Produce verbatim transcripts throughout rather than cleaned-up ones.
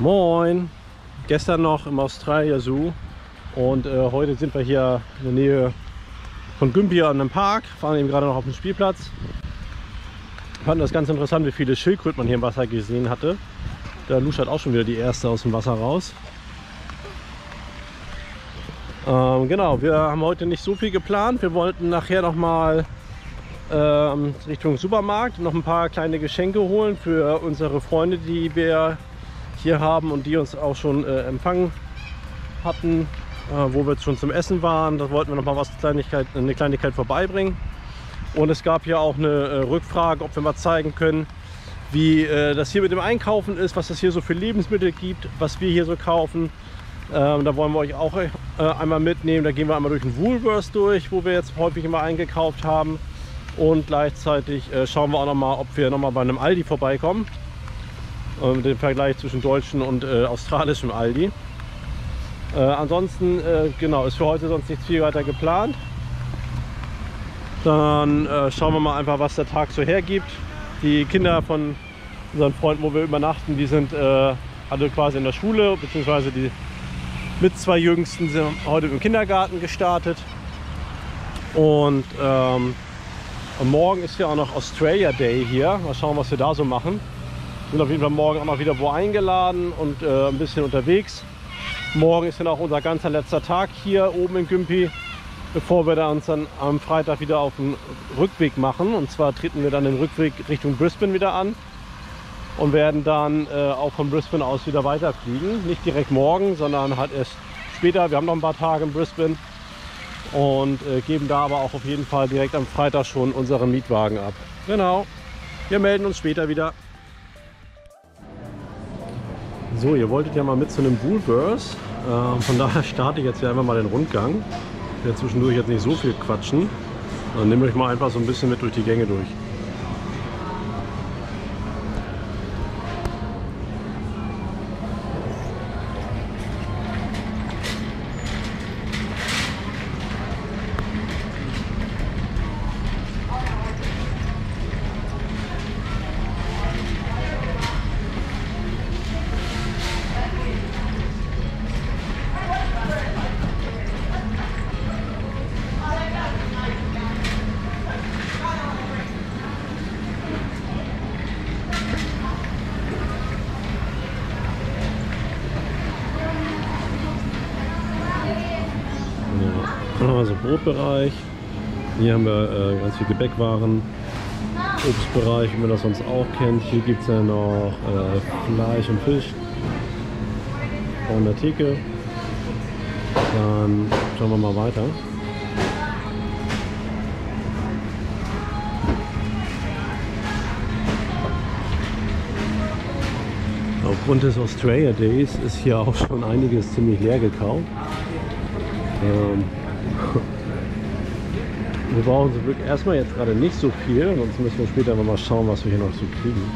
Moin! Gestern noch im Australia Zoo und äh, heute sind wir hier in der Nähe von Gympie an einem Park, fahren eben gerade noch auf den Spielplatz. Ich fand das ganz interessant, wie viele Schildkröten man hier im Wasser gesehen hatte. Da luschert auch schon wieder die erste aus dem Wasser raus. Ähm, genau, wir haben heute nicht so viel geplant. Wir wollten nachher nochmal ähm, Richtung Supermarkt noch ein paar kleine Geschenke holen für unsere Freunde, die wir hier haben und die uns auch schon äh, empfangen hatten, äh, wo wir schon zum Essen waren. Da wollten wir nochmal was Kleinigkeit, eine Kleinigkeit vorbeibringen. Und es gab hier auch eine äh, Rückfrage, ob wir mal zeigen können, wie äh, das hier mit dem Einkaufen ist, was es hier so für Lebensmittel gibt, was wir hier so kaufen. Ähm, da wollen wir euch auch äh, einmal mitnehmen. Da gehen wir einmal durch den Woolworths durch, wo wir jetzt häufig immer eingekauft haben. Und gleichzeitig äh, schauen wir auch nochmal, ob wir nochmal bei einem Aldi vorbeikommen. Äh, mit dem Vergleich zwischen deutschen und äh, australischem Aldi. Äh, ansonsten äh, genau, ist für heute sonst nichts viel weiter geplant. Dann äh, schauen wir mal einfach, was der Tag so hergibt. Die Kinder von unseren Freunden, wo wir übernachten, die sind äh, alle quasi in der Schule, beziehungsweise die mit zwei Jüngsten sind heute im Kindergarten gestartet. Und ähm, morgen ist ja auch noch Australia Day hier. Mal schauen, was wir da so machen. Wir sind auf jeden Fall morgen auch mal wieder wo eingeladen und äh, ein bisschen unterwegs. Morgen ist dann auch unser ganzer letzter Tag hier oben in Gympie, bevor wir da uns dann am Freitag wieder auf den Rückweg machen. Und zwar treten wir dann den Rückweg Richtung Brisbane wieder an und werden dann äh, auch von Brisbane aus wieder weiterfliegen. Nicht direkt morgen, sondern halt erst später. Wir haben noch ein paar Tage in Brisbane und äh, geben da aber auch auf jeden Fall direkt am Freitag schon unseren Mietwagen ab. Genau, wir melden uns später wieder. So, ihr wolltet ja mal mit zu einem Woolworths. Äh, von daher starte ich jetzt hier einfach mal den Rundgang. Ich werde zwischendurch jetzt nicht so viel quatschen. Dann nehme ich mal einfach so ein bisschen mit durch die Gänge durch. Also Brotbereich, hier haben wir äh, ganz viel Gebäckwaren, Obstbereich, wie man das sonst auch kennt. Hier gibt es ja noch äh, Fleisch und Fisch an der Theke. Dann schauen wir mal weiter. Aufgrund des Australia Days ist hier auch schon einiges ziemlich leer gekauft. Ähm, Wir brauchen zum Glück erstmal jetzt gerade nicht so viel, sonst müssen wir später mal schauen, was wir hier noch so kriegen.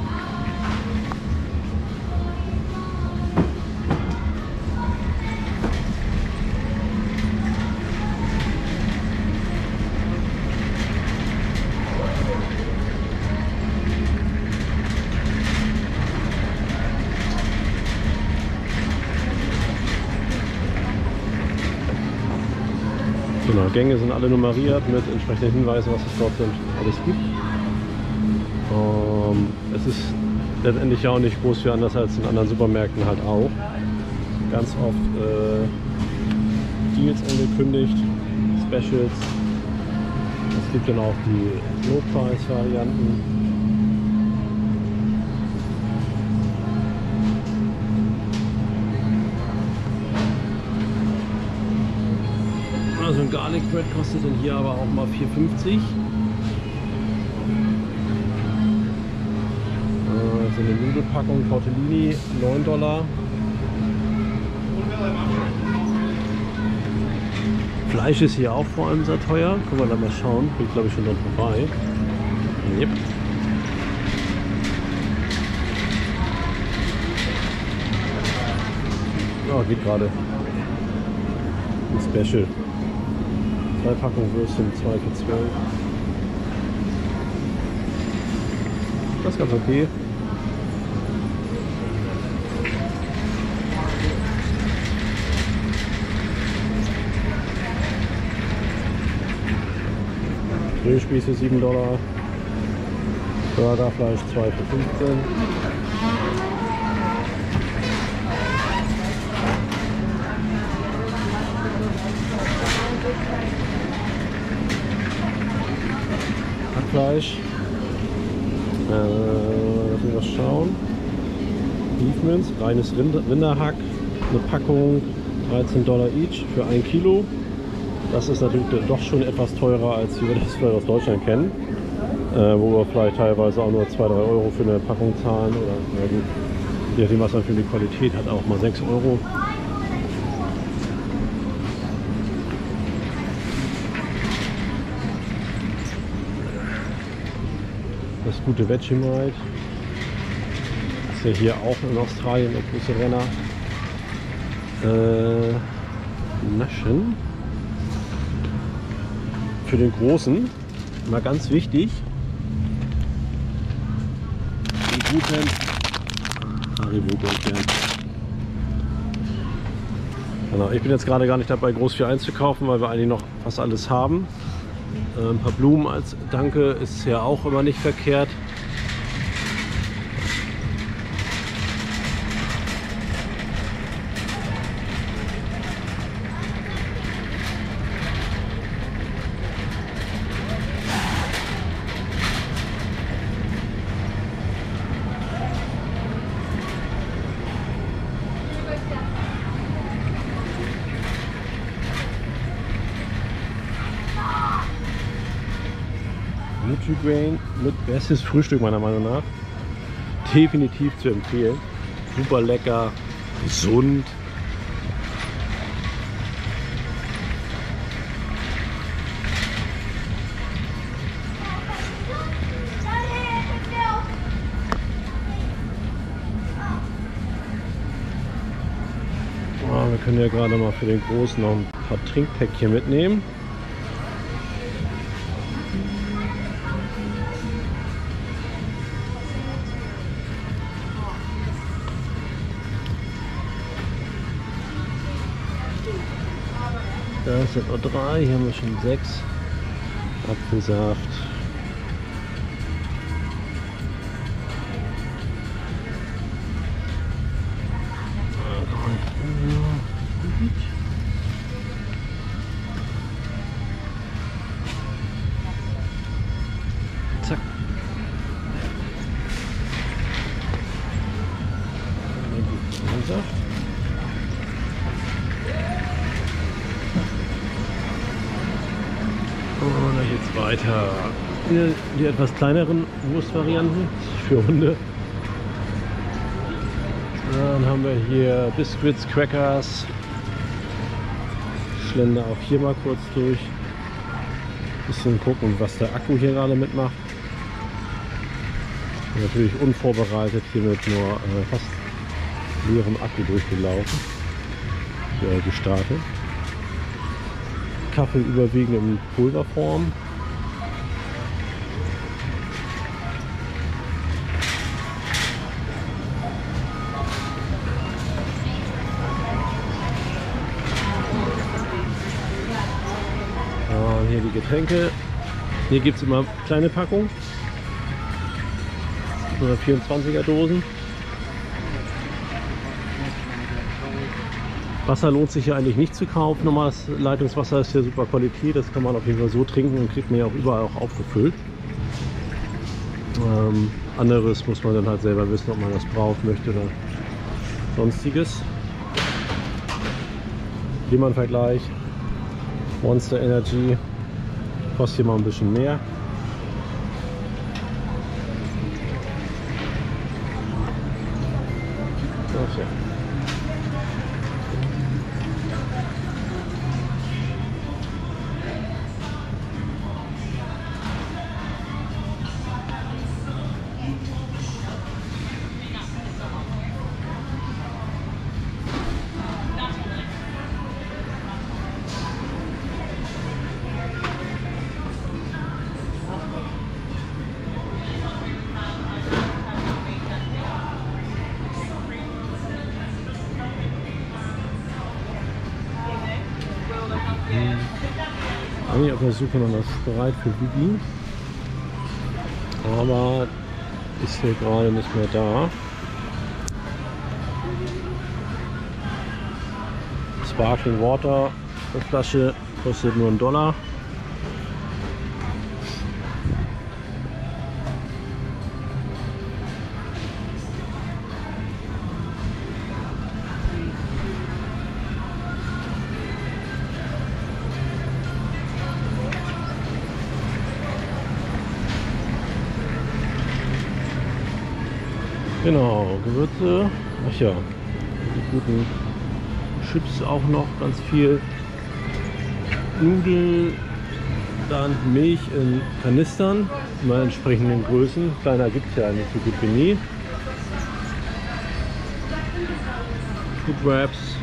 Genau, Gänge sind alle nummeriert mit entsprechenden Hinweisen, was es dort alles gibt. Ähm, es ist letztendlich ja auch nicht groß viel anders als in anderen Supermärkten halt auch. Ganz oft äh, Deals angekündigt, Specials. Es gibt dann auch die Notpreisvarianten. So ein Garlic Bread kostet denn hier aber auch mal vier fünfzig. Äh, so eine Nudelpackung Tortellini neun Dollar. Fleisch ist hier auch vor allem sehr teuer. Können wir da mal schauen. Bin glaube ich schon dran vorbei. Yep. Ja, geht gerade. Ein Special. Drei Packungen Würstchen, zwei für zwölf. Das ist ganz okay. Grillspieße sieben Dollar, Burgerfleisch zwei für fünfzehn. Hackfleisch, äh, lass mich was schauen, Beefmince, reines Rinder Rinderhack, eine Packung dreizehn Dollar each für ein Kilo. Das ist natürlich doch schon etwas teurer, als wir das vielleicht aus Deutschland kennen, äh, wo wir vielleicht teilweise auch nur zwei bis drei Euro für eine Packung zahlen, oder na gut, je nachdem, was man für die Qualität hat, auch mal sechs Euro. Das gute Vegemite, das ist ja hier auch in Australien der große Renner. Äh, Naschen. Für den Großen, mal ganz wichtig, die guten Haribo. Genau, ich bin jetzt gerade gar nicht dabei, groß viel einzukaufen, weil wir eigentlich noch fast alles haben. Äh, ein paar Blumen als Danke ist ja auch immer nicht verkehrt. Nutri-Grain mit bestes Frühstück meiner Meinung nach. Definitiv zu empfehlen. Super lecker, gesund. Oh, wir können ja gerade mal für den Großen noch ein paar Trinkpäckchen mitnehmen. Das sind nur drei, hier haben wir schon sechs. Apfelsaft. Zack. Apfelsaft. Jetzt weiter. Die, die etwas kleineren Wurstvarianten für Hunde. Dann haben wir hier Biscuits, Crackers. Ich schlende auch hier mal kurz durch. Ein bisschen gucken, was der Akku hier gerade mitmacht. Und natürlich unvorbereitet hier mit nur äh, fast leerem Akku durchgelaufen. Äh, gestartet. Kaffee überwiegend in Pulverform. Und hier die Getränke. Hier gibt es immer kleine Packungen. Oder vierundzwanziger Dosen. Wasser lohnt sich ja eigentlich nicht zu kaufen. Normales Leitungswasser ist ja super Qualität. Das kann man auf jeden Fall so trinken und kriegt man ja auch überall auch aufgefüllt. Ähm, anderes muss man dann halt selber wissen, ob man das braucht, möchte oder sonstiges. Hier mal ein Vergleich. Monster Energy kostet hier mal ein bisschen mehr. Okay. bin ich auf der Suche nach einer Sprite für Vivi. Aber ist hier gerade nicht mehr da. Sparkling Water, eine Flasche, kostet nur einen Dollar. Genau, Gewürze, ach ja, die guten Chips auch noch, ganz viel Nudel, dann Milch in Kanistern, immer entsprechenden Größen, kleiner gibt es ja eigentlich so gut wie nie. Food Wraps,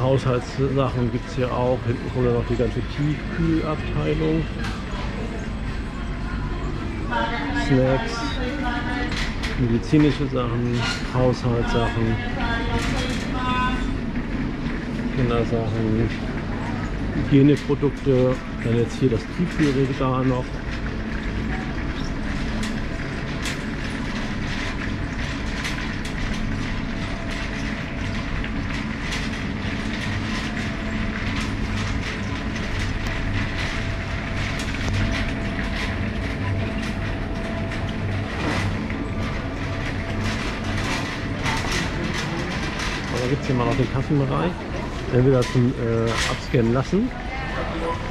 Haushaltssachen gibt es hier auch, hinten kommt dann noch die ganze Tiefkühlabteilung. Snacks, medizinische Sachen, Haushaltssachen, Kindersachen, Hygieneprodukte, dann jetzt hier das Tiefkühlregal noch. Gibt es hier mal noch den Kassenbereich, entweder zum äh, Abscannen lassen,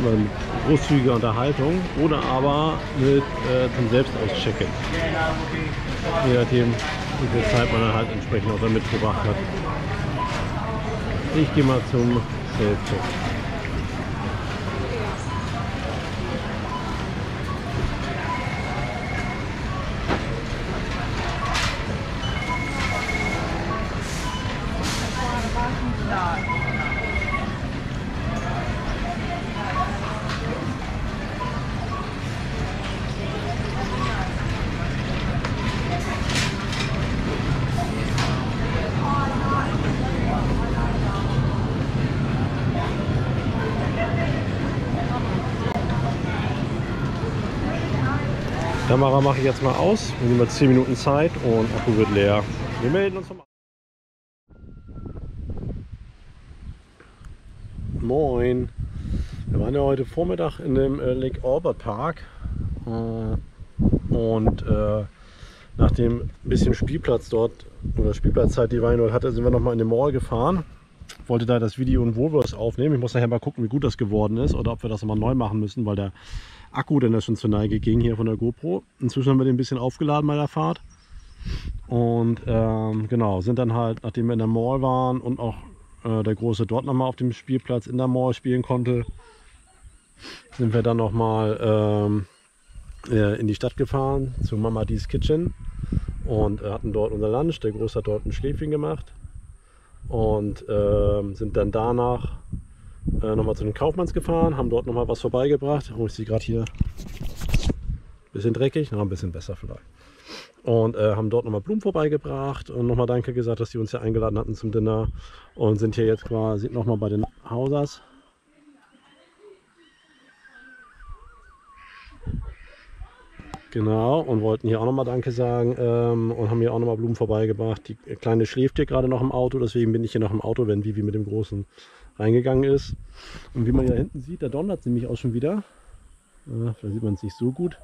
oder mit großzügiger Unterhaltung, oder aber mit, äh, zum Selbstauschecken. Je nachdem, wie viel Zeit man dann halt entsprechend auch damit gebracht hat. Ich gehe mal zum Selfcheck. Die Kamera mache ich jetzt mal aus, wir nehmen jetzt zehn Minuten Zeit und Akku wird leer. Wir melden uns nochmal. Moin! Wir waren ja heute Vormittag in dem Lake Albert Park und äh, nach dem bisschen Spielplatz dort oder Spielplatzzeit, die wir dort hatten, sind wir nochmal in den Mall gefahren. Ich wollte da das Video in Woolworths aufnehmen. Ich muss nachher mal gucken, wie gut das geworden ist oder ob wir das nochmal neu machen müssen, weil der Akku denn da schon zur Neige ging hier von der GoPro. Inzwischen haben wir den ein bisschen aufgeladen bei der Fahrt. Und ähm, genau, sind dann halt, nachdem wir in der Mall waren und auch äh, der Große dort nochmal auf dem Spielplatz in der Mall spielen konnte, sind wir dann nochmal ähm, äh, in die Stadt gefahren zu Mama D's Kitchen und äh, hatten dort unser Lunch. Der Große hat dort ein Schläfchen gemacht und äh, sind dann danach Äh, nochmal zu den Kaufmanns gefahren, haben dort nochmal was vorbeigebracht. Oh, ich sehe gerade hier ein bisschen dreckig, noch ein bisschen besser vielleicht. Und äh, haben dort nochmal Blumen vorbeigebracht und nochmal Danke gesagt, dass die uns hier eingeladen hatten zum Dinner. Und sind hier jetzt quasi nochmal bei den Hausers. Genau, und wollten hier auch nochmal Danke sagen ähm, und haben hier auch nochmal Blumen vorbeigebracht. Die Kleine schläft hier gerade noch im Auto, deswegen bin ich hier noch im Auto, wenn Vivi mit dem Großen reingegangen ist. Und wie man hier hinten sieht, da donnert es nämlich auch schon wieder. Äh, da sieht man es nicht so gut.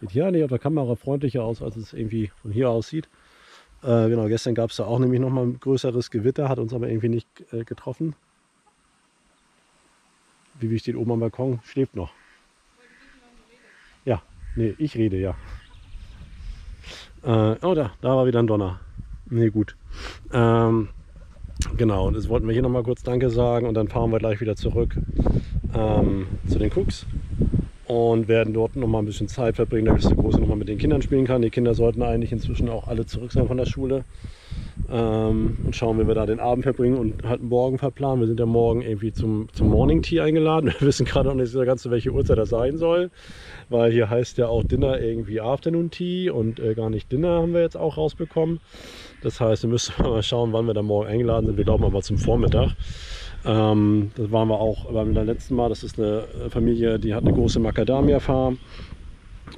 Sieht hier eigentlich auf der Kamera freundlicher aus, als es irgendwie von hier aussieht. Äh, genau, gestern gab es da auch nämlich nochmal ein größeres Gewitter, hat uns aber irgendwie nicht äh, getroffen. Vivi steht oben am Balkon, schläft noch. Ja. Ne, ich rede, ja. Äh, oh, da, da war wieder ein Donner. Ne, gut. Ähm, genau, und jetzt wollten wir hier nochmal kurz Danke sagen und dann fahren wir gleich wieder zurück ähm, zu den Cooks und werden dort nochmal ein bisschen Zeit verbringen, damit der Große nochmal mit den Kindern spielen kann. Die Kinder sollten eigentlich inzwischen auch alle zurück sein von der Schule. Ähm, und schauen, wie wir da den Abend verbringen und halt morgen verplanen. Wir sind ja morgen irgendwie zum, zum Morning Tea eingeladen. Wir wissen gerade noch nicht so ganz, zu welcher Uhrzeit das sein soll, weil hier heißt ja auch Dinner irgendwie Afternoon Tea und äh, gar nicht Dinner haben wir jetzt auch rausbekommen. Das heißt, wir müssen mal schauen, wann wir da morgen eingeladen sind. Wir glauben aber zum Vormittag. Ähm, das waren wir auch beim letzten Mal. Das ist eine Familie, die hat eine große Macadamia Farm.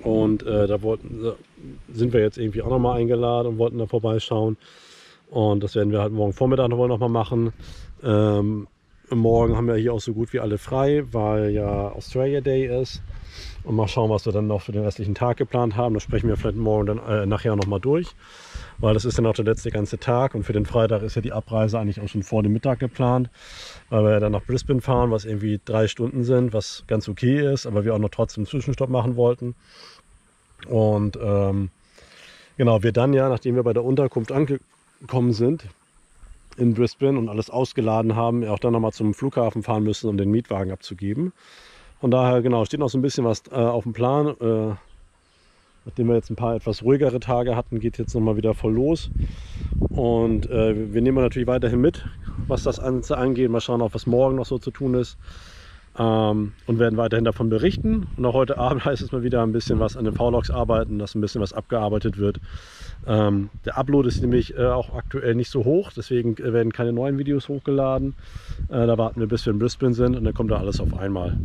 Und äh, da wollten, sind wir jetzt irgendwie auch nochmal eingeladen und wollten da vorbeischauen. Und das werden wir halt morgen Vormittag nochmal noch mal machen. Ähm, morgen haben wir hier auch so gut wie alle frei, weil ja Australia Day ist. Und mal schauen, was wir dann noch für den restlichen Tag geplant haben. Das sprechen wir vielleicht morgen dann äh, nachher nochmal durch. Weil das ist dann auch der letzte ganze Tag. Und für den Freitag ist ja die Abreise eigentlich auch schon vor dem Mittag geplant. Weil wir ja dann nach Brisbane fahren, was irgendwie drei Stunden sind, was ganz okay ist. Aber wir auch noch trotzdem einen Zwischenstopp machen wollten. Und ähm, genau, wir dann ja, nachdem wir bei der Unterkunft angekommen sind in Brisbane und alles ausgeladen haben, auch dann nochmal zum Flughafen fahren müssen, um den Mietwagen abzugeben. Von daher, genau, steht noch so ein bisschen was äh, auf dem Plan. Äh, nachdem wir jetzt ein paar etwas ruhigere Tage hatten, geht jetzt nochmal wieder voll los. Und äh, wir nehmen natürlich weiterhin mit, was das Ganze angeht. Mal schauen, auch was morgen noch so zu tun ist. Ähm, und werden weiterhin davon berichten. Und auch heute Abend heißt es mal wieder ein bisschen was an den Vlogs arbeiten, dass ein bisschen was abgearbeitet wird. Ähm, der Upload ist nämlich äh, auch aktuell nicht so hoch, deswegen werden keine neuen Videos hochgeladen. Äh, da warten wir, bis wir in Brisbane sind und dann kommt da alles auf einmal.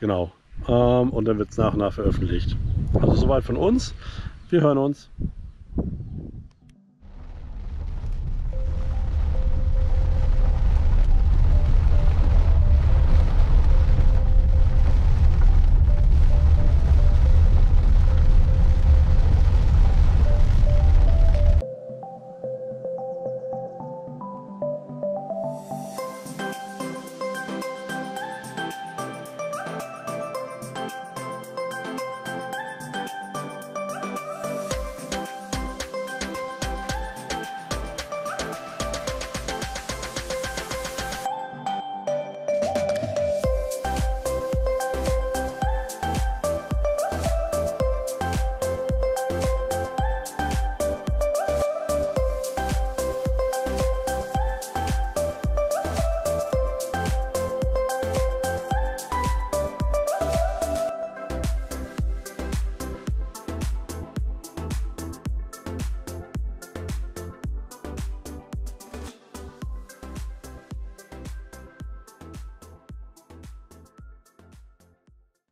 Genau. Ähm, und dann wird es nach und nach veröffentlicht. Also soweit von uns. Wir hören uns.